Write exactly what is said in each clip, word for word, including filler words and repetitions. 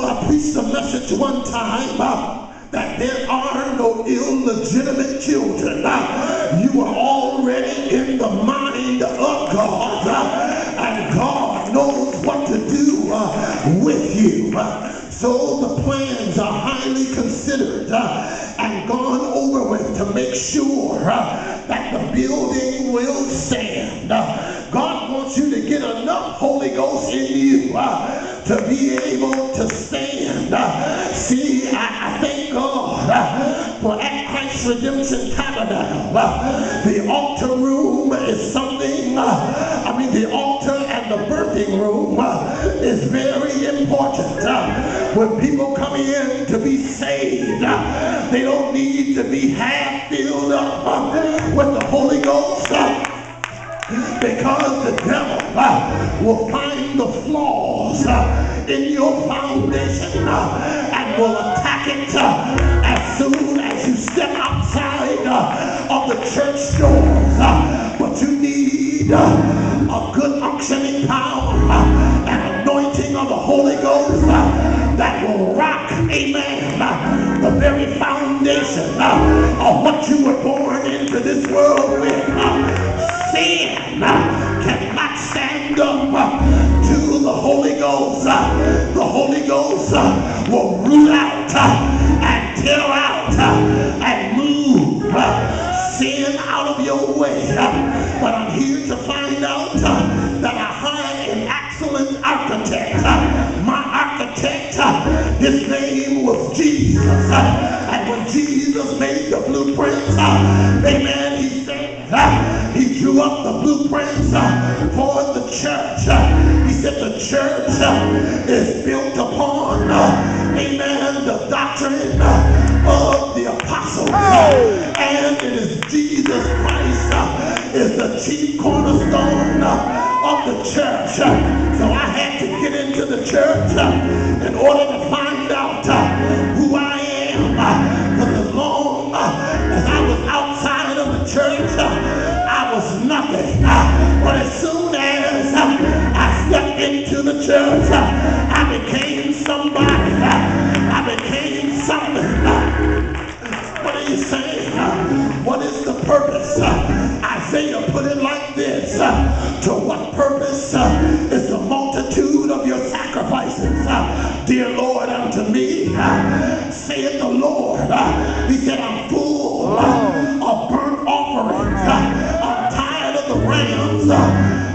I preached a message one time uh, that there are no illegitimate children. Uh, you are already in the mind of God, uh, and God knows what to do uh, with you. Uh, so the plans are highly considered uh, and gone over with to make sure uh, that the building will stand. Uh, God wants you to get enough Holy Ghost in you uh, to be able to stand. Uh, see, I, I thank God uh, for at Christ's Redemption Tabernacle. Uh, the altar room is something, uh, I mean the altar and the birthing room uh, is very important. Uh, when people come in to be saved, uh, they don't need to be half filled up uh, with the Holy Ghost. Uh, Because the devil uh, will find the flaws uh, in your foundation uh, and will attack it uh, as soon as you step outside uh, of the church doors. Uh, but you need uh, a good unctioning power uh, and anointing of the Holy Ghost uh, that will rock, amen, uh, the very foundation uh, of what you were born into this world with. Uh, Sin uh, cannot stand up uh, to the Holy Ghost. Uh, the Holy Ghost uh, will root out uh, and tear out uh, and move uh, sin out of your way. Uh, but I'm here to find out uh, that I hired an excellent architect. Uh, my architect, uh, his name was Jesus. Uh, and when Jesus made the blueprints, uh, amen, he said, uh, He drew up the blueprints uh, for the church. Uh, he said the church uh, is built upon, uh, amen, the doctrine uh, of the apostles. Uh, and it is Jesus Christ uh, is the chief cornerstone uh, of the church. Uh, so I had to get into the church uh, in order to find out uh, who I am. Uh, but as long uh, as I was outside of the church, uh, was nothing, uh, but as soon as uh, I stepped into the church, uh, I became somebody, uh, I became something. Uh, what are you saying? Uh, what is the purpose? Uh, Isaiah put it like this, uh, to what purpose uh, is the multitude of your sacrifices? Uh, dear Lord, unto me, uh, saith the Lord, uh, he said, I'm full uh, of burnt offerings. Uh, Rams, uh,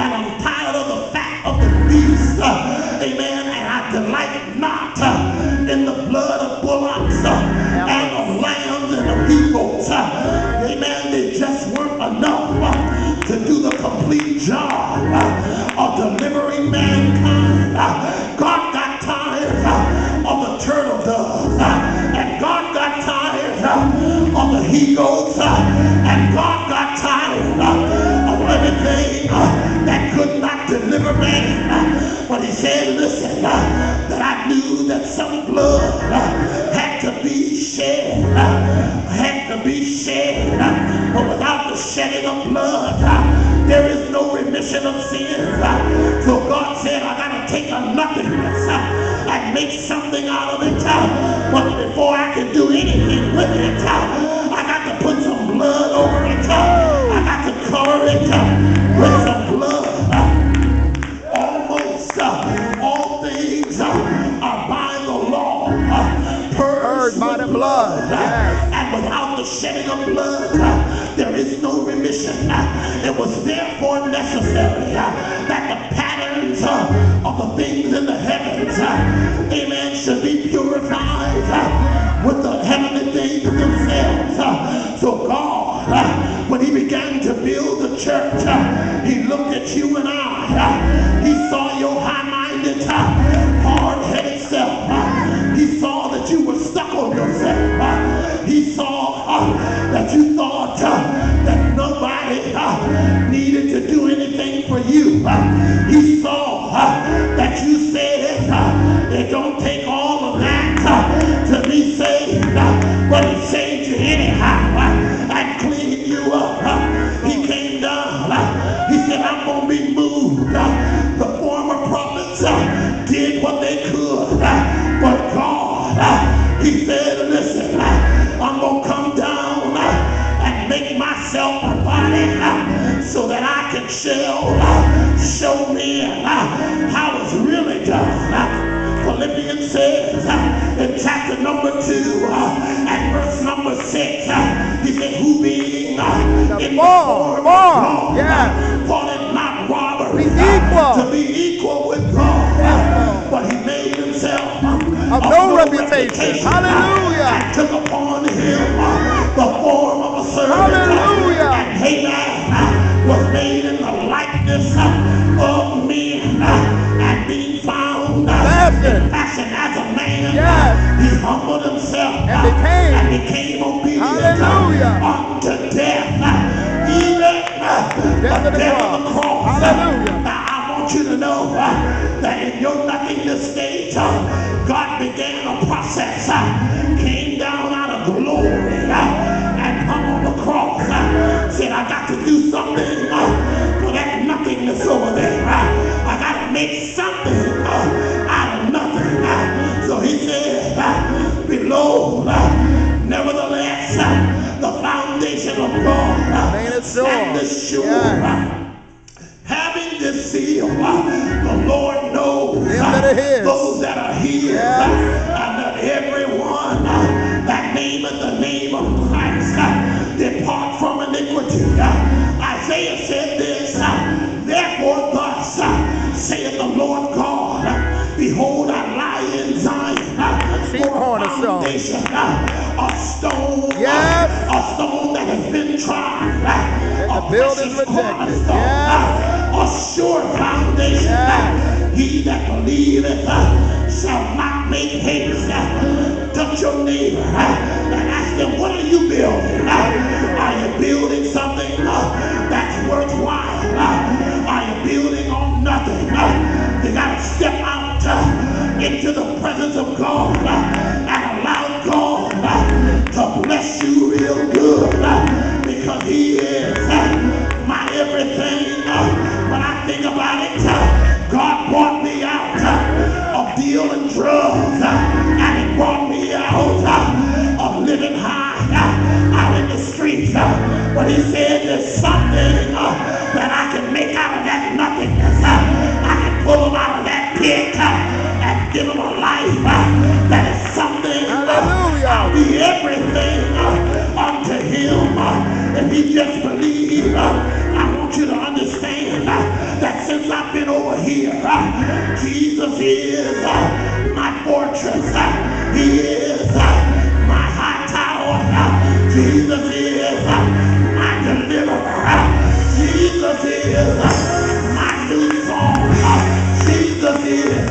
and I'm tired of the fat of the beast, uh, amen, and I delight not uh, in the blood of bullocks uh, and of lambs and of he goats, uh, amen, they just weren't enough uh, to do the complete job uh, of delivering mankind. Uh, God got tired uh, of the turtle doves, uh, and God got tired uh, of the he goats, uh, and God got tired uh, everything uh, that could not deliver man. Uh, but he said, listen, uh, that I knew that some blood uh, had to be shed, uh, had to be shed. Uh, but without the shedding of blood, uh, there is no remission of sins. Uh, so God said, I gotta take a nothingness uh, and make something out of it. Uh, but before I can do anything with it, uh, I got to put some blood over it. Uh, Cover it up with some blood. Almost uh, all things uh, are by the law uh, purged by the blood. blood. Yes. And without the shedding of blood, uh, there is no remission. Uh, it was therefore necessary uh, that the patterns uh, of the things in the heavens, uh, amen, should be purified uh, with the heavenly things themselves. Uh, so God, uh, when he began to build the church, uh, he looked at you and I. Uh, he saw your high-minded, uh, hard-headed self. Uh, he saw that you were stuck on yourself. Uh, he saw uh, that you thought uh, that nobody uh, needed to do anything for you. Uh, he saw uh, that you said uh, it don't take all of that uh, to be saved, uh, but he saved you anyhow. Uh, Up. Uh, he came down. Uh, he said, I'm going to be moved. Uh, the former prophets uh, did what they could. Uh, but bookshelf show me how it's really done. Philippians says in chapter number two and verse number six, he said, who being in the form of God, thought it not robbery to be equal with God, but he made himself of no reputation. Hallelujah. Took upon him the form of a servant. Hallelujah. And Haman was made in the likeness of men, and being found Bastard. in fashion as a man, yes, he humbled himself and became, and became obedient. Hallelujah. Unto death, even death the death of the cross. Hallelujah. Now I want you to know that in your nothingness state, God began a process, came down out of glory, cross, uh, said I got to do something uh, for that nothingness over there. Uh, I got to make something uh, out of nothing. Uh, so he said, uh, behold, uh, nevertheless, uh, the foundation of God uh, standeth sure. Yeah. Uh, having this seal, uh, the Lord knows uh, that those that are his, yeah, uh, and that everyone uh, that nameth the name of Christ uh, depart from iniquity. Uh, Isaiah said this, uh, therefore thus uh, saith the Lord God, uh, behold I lie in Zion uh, for a foundation, uh, a stone, yes, uh, a stone that has been tried, uh, a building rejected, yes, uh, a sure foundation, yes, uh, he that believeth uh, shall not make haste. Uh, touch your neighbor uh, and ask them, what are you building? Uh, building something uh, that's worthwhile? Uh, are you building on nothing? Uh, you got to step out uh, into the presence of God uh, and allow God uh, to bless you real good, uh, because he is uh, my everything. Uh, when I think about it, uh, God brought me out uh, of dealing drugs, uh, and he brought me out uh, of living high uh, out in the streets. Uh, But he said there's something uh, that I can make out of that nothingness. Uh, I can pull him out of that pit uh, and give him a life uh, that is something. Hallelujah. Uh, I'll be everything uh, unto him. Uh, if he just believes, uh, I want you to understand uh, that since I've been over here, uh, Jesus is uh, my fortress. Uh, he is uh, my high tower. Uh, Jesus is uh, Jesus is my new song. Jesus is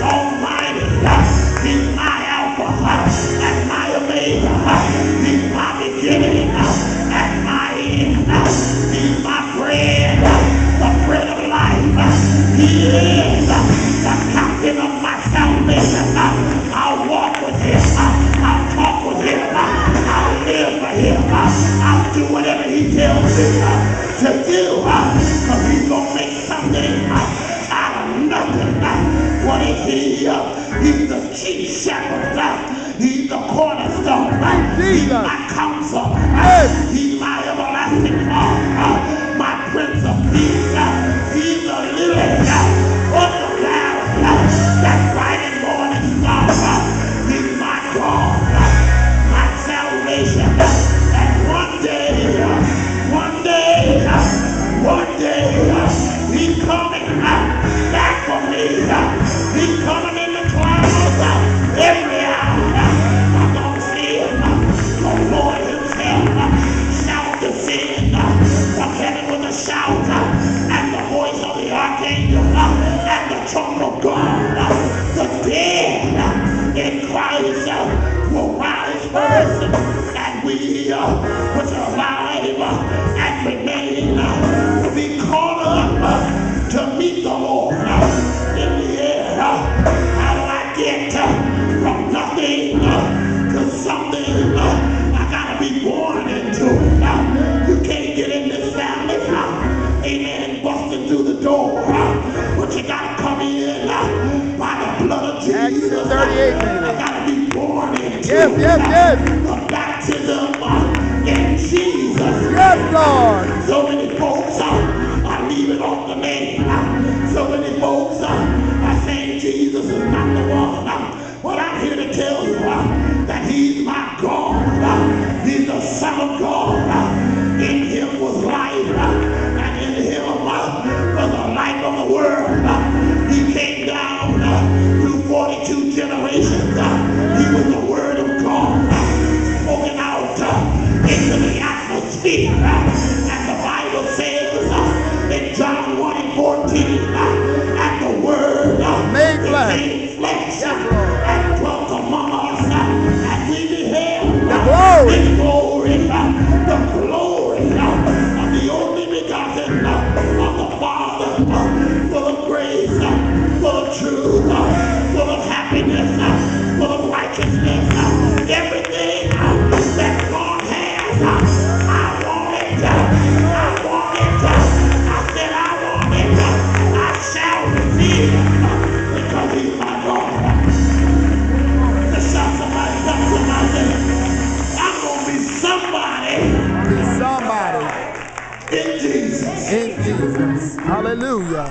Almighty. He's my Alpha and my Omega. He's my beginning and my end. He's my bread, the bread of life. He is the captain of my salvation. I'll walk with him. I'll talk with him. I'll live for him. I'll do whatever he tells me to do, because he's going to make something out of nothing. What is he? He's the chief shepherd. He's the cornerstone. He's my counselor. He's my everlasting father, my prince of peace. He's the lily of the valley, that bright and morning star. He's my God, my salvation. And one day, One day, uh, he's coming uh, back for me. Uh, he's coming in the clouds uh, every hour. Uh, I'm going to see him. Uh, the Lord himself uh, shall descend uh, from heaven with a shout, uh, and the voice of the archangel, uh, and the trump of God. Uh, the dead uh, in Christ uh, will rise first, uh, and we uh, which are alive uh, and remain uh, be called up uh, to meet the Lord uh, in the air. Uh, how do I get uh, from nothing uh, to something? Uh, I gotta be born into it. Uh, you can't get in this family, uh, amen, busting through the door. Uh, but you gotta come in uh, by the blood of Jesus. Acts thirty-eight, uh, I gotta be born into yes, it. Yes, yes, yes. The baptism uh, in Jesus. Yes, Lord. So many folks out. leave it on the man. So many folks uh, are saying Jesus is not the one. Uh, well, I'm here to tell you uh, that he's my God. Uh, he's the Son of God. Uh, in him was life, uh, and in him uh, was the light of the world. Uh, he came down uh, through forty-two generations. Uh, he was the Word of God, uh, spoken out uh, into the atmosphere. Uh, At the word uh, made flesh uh, and dwelt among us, uh, and we beheld uh, the glory, uh, the glory uh, of the only begotten uh, of the Father, uh, full of grace, uh, full of truth, uh, full of happiness, uh, full of righteousness, uh, everything uh, that God has. Uh, I want it. Uh, I want it. Uh, In Jesus. In Jesus. Hallelujah.